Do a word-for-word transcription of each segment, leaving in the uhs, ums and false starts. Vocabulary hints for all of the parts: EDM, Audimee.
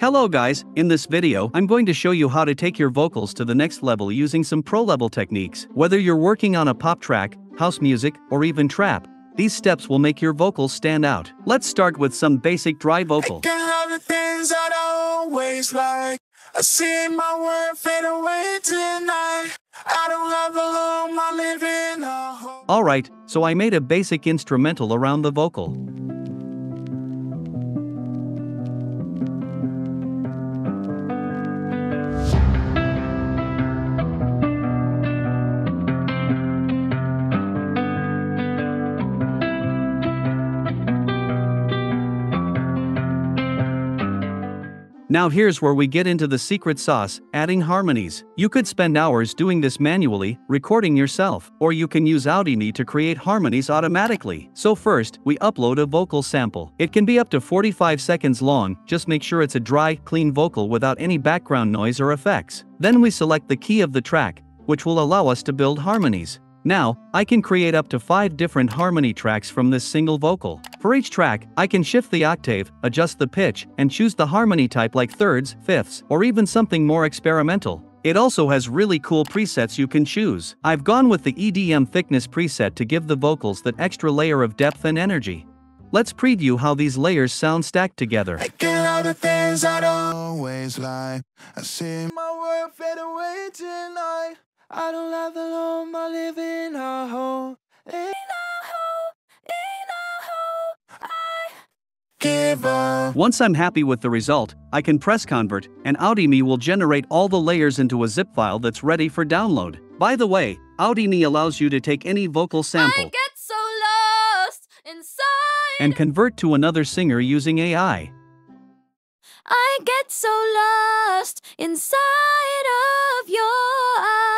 Hello guys, in this video, I'm going to show you how to take your vocals to the next level using some pro level techniques. Whether you're working on a pop track, house music, or even trap, these steps will make your vocals stand out. Let's start with some basic dry vocal. I can have the things I always like. I see my world fade away tonight. I don't have a home, I live in a home. Alright, so I made a basic instrumental around the vocal. Now here's where we get into the secret sauce, adding harmonies. You could spend hours doing this manually, recording yourself, or you can use Audimee to create harmonies automatically. So first, we upload a vocal sample. It can be up to forty-five seconds long, just make sure it's a dry, clean vocal without any background noise or effects. Then we select the key of the track, which will allow us to build harmonies. Now, I can create up to five different harmony tracks from this single vocal. For each track, I can shift the octave, adjust the pitch, and choose the harmony type like thirds, fifths, or even something more experimental. It also has really cool presets you can choose. I've gone with the E D M thickness preset to give the vocals that extra layer of depth and energy. Let's preview how these layers sound stacked together. I get all the things I don't always like. I see my world fade away tonight. I don't love the home, I live in a home. In a home, in a home, I give up. Once I'm happy with the result, I can press convert, and Audimee will generate all the layers into a zip file that's ready for download. By the way, Audimee allows you to take any vocal sample I get so lost inside and convert to another singer using A I. I get so lost inside of your eyes.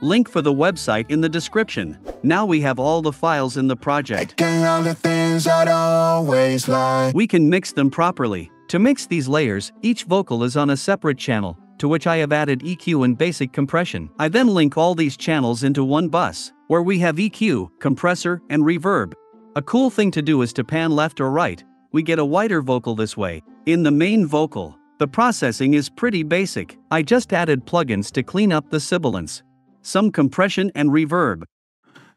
Link for the website in the description. Now we have all the files in the project. I can have the things I'd always like. We can mix them properly. To mix these layers, each vocal is on a separate channel, to which I have added E Q and basic compression. I then link all these channels into one bus, where we have E Q, compressor, and reverb. A cool thing to do is to pan left or right. We get a wider vocal this way. In the main vocal, the processing is pretty basic. I just added plugins to clean up the sibilance, some compression and reverb.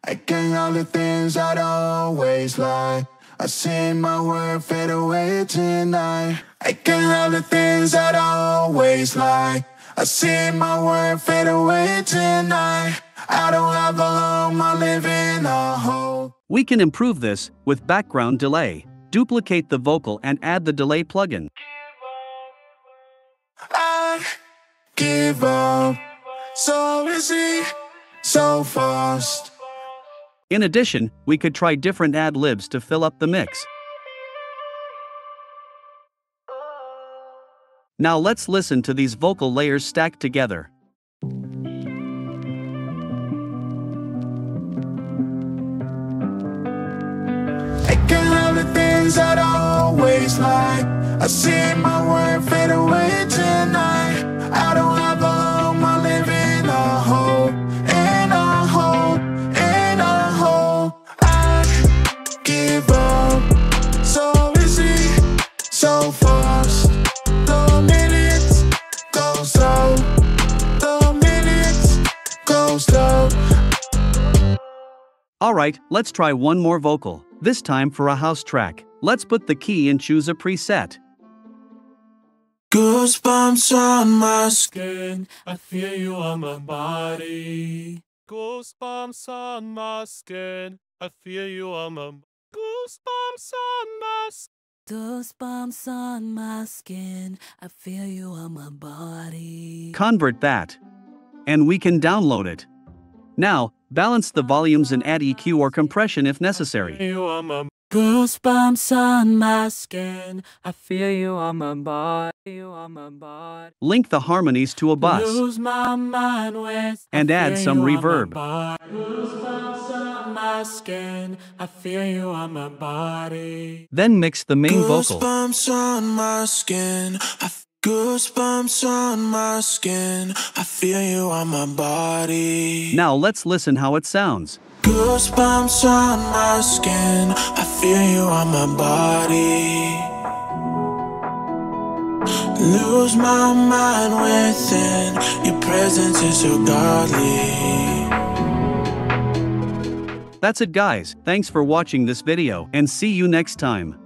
I can all the things I'd always like. I see my world fade away tonight. I can all the things I'd always like. I see my world fade away tonight. I don't have a home, I live in a hole. We can improve this with background delay. Duplicate the vocal and add the delay plugin. I give up so easy, so fast. In addition, we could try different ad-libs to fill up the mix. Now let's listen to these vocal layers stacked together. I'd always like. I see my world fade away tonight. I don't have a home, I live in a hole. In a hole, in a hole. I give up. So easy, so fast. The minutes go slow. The minutes go slow. Alright, let's try one more vocal, this time for a house track. Let's put the key and choose a preset. Goosebumps on my skin, I feel you on my body. Goosebumps on my skin, I feel you on my... Goosebumps on my skin. Goosebumps on my skin, I feel you on my body. Convert that, and we can download it. Now, balance the volumes and add E Q or compression if necessary. Goosebumps on my skin, I feel you on my body, you on my body. Link the harmonies to a bus, lose my mind with, and add some reverb. Goosebumps on my skin, I feel you on my body. Then mix the main vocal. Goosebumps on my skin, I Goosebumps on my skin, I feel you on my body. Now let's listen how it sounds. Goosebumps on my skin, I feel you on my body. Lose my mind within. Your presence is so godly. That's it guys, thanks for watching this video and see you next time.